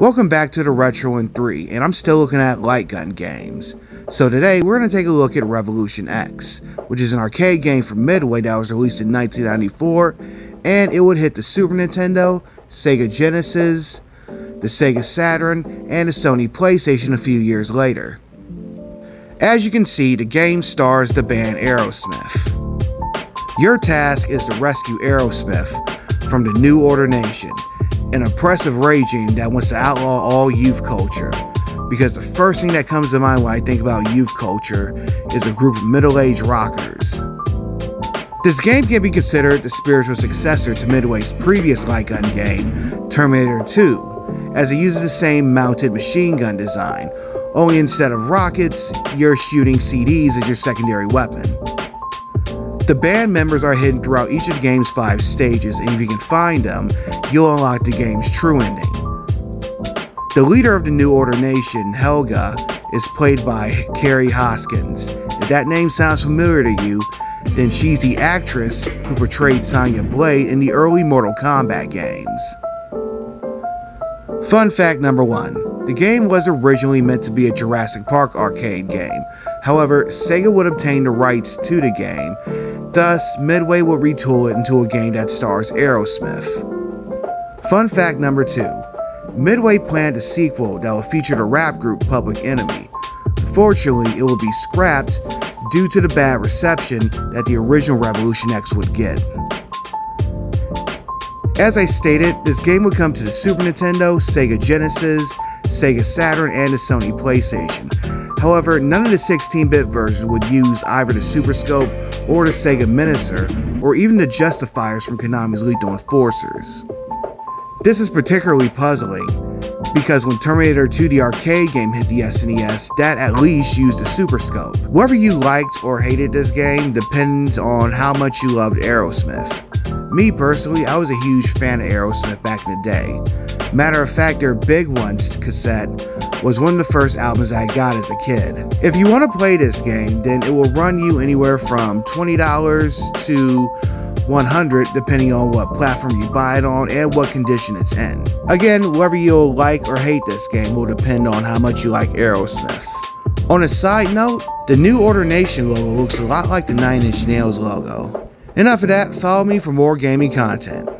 Welcome back to the Retro in 3, and I'm still looking at light gun games. So today we're going to take a look at Revolution X, which is an arcade game from Midway that was released in 1994, and it would hit the Super Nintendo, Sega Genesis, the Sega Saturn, and the Sony PlayStation a few years later. As you can see, the game stars the band Aerosmith. Your task is to rescue Aerosmith from the New Order Nation, an oppressive regime that wants to outlaw all youth culture. Because the first thing that comes to mind when I think about youth culture is a group of middle-aged rockers. This game can be considered the spiritual successor to Midway's previous light gun game, Terminator 2, as it uses the same mounted machine gun design, only instead of rockets, you're shooting CDs as your secondary weapon. The band members are hidden throughout each of the game's 5 stages, and if you can find them, you'll unlock the game's true ending. The leader of the New Order Nation, Helga, is played by Carrie Hoskins. If that name sounds familiar to you, then she's the actress who portrayed Sonya Blade in the early Mortal Kombat games. Fun fact number 1. The game was originally meant to be a Jurassic Park arcade game. However, Sega would obtain the rights to the game, thus Midway would retool it into a game that stars Aerosmith. Fun fact number 2. Midway planned a sequel that would feature the rap group Public Enemy. Fortunately, it would be scrapped due to the bad reception that the original Revolution X would get. As I stated, this game would come to the Super Nintendo, Sega Genesis, Sega Saturn, and the Sony PlayStation. However, none of the 16-bit versions would use either the Super Scope or the Sega Minister, or even the Justifiers from Konami's Lethal Enforcers. This is particularly puzzling, because when Terminator 2 the arcade game hit the SNES, that at least used the Super Scope. Whether you liked or hated this game depends on how much you loved Aerosmith. Me personally, I was a huge fan of Aerosmith back in the day. Matter of fact, their Big Ones cassette was one of the first albums I got as a kid. If you want to play this game, then it will run you anywhere from $20 to $100 depending on what platform you buy it on and what condition it's in. Again, whether you'll like or hate this game will depend on how much you like Aerosmith. On a side note, the New Order Nation logo looks a lot like the Nine Inch Nails logo. Enough of that, follow me for more gaming content.